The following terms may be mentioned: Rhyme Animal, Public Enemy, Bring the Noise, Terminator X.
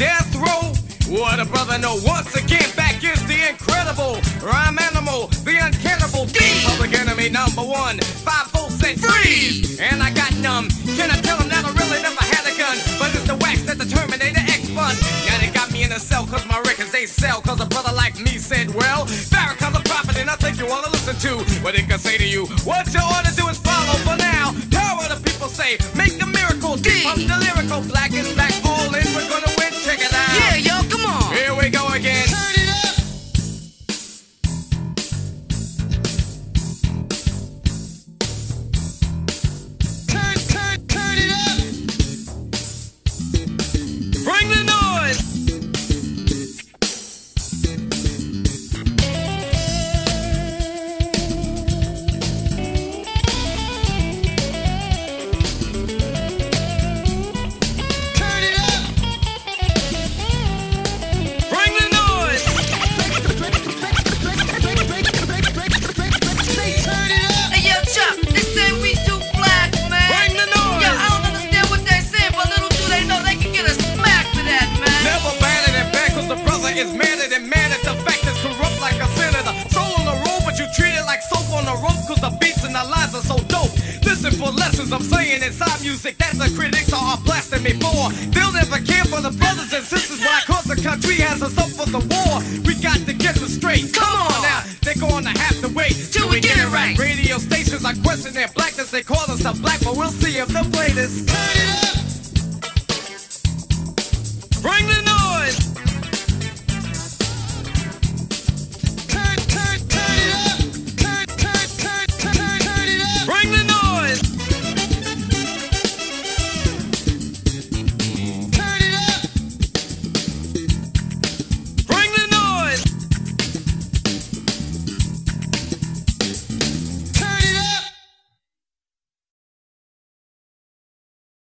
death row? What a brother, no, once again, back is the incredible Rhyme Animal, the uncannibal D. Public Enemy number one, 5 volts said freeze, and I got numb. Can I tell him that I really never had a gun? But it's the wax that the Terminator X spun. Now they got me in a cell, cause my records they sell, cause a brother like me said, well, Farrakhan's a prophet, and I think you wanna listen to what it can say to you. What you ought to do is follow for now. Power the people say, make the miracle D. I'm the lyrical black and black, all in, we're gonna win, check it out. Yeah, yo, come on. Here we go again. Turn it up. Turn it up. Bring the noise. Turn it up. Bring the noise. Say turn it up. Hey, yo, Chuck, they say we do black, man. Bring the noise. Yo, I don't understand what they're saying, but little do they know they can get a smack for that, man. Never batted and back, cause the brother is madder than mad at the fact that's corrupt like a senator. Soul on the road, but you treat it like soap on the rope, cause the beats and the lines are so dope. Listen for lessons I'm saying inside music that the critics are blasting me for. They'll never care for the brothers and sisters why, cause the country has us up for the war. We got to get them straight. Come on now, they're gonna have to wait till we get it right. Radio stations are questioning their blackness, they call us a black, but we'll see if they'll play this. Turn it up. Bring the noise.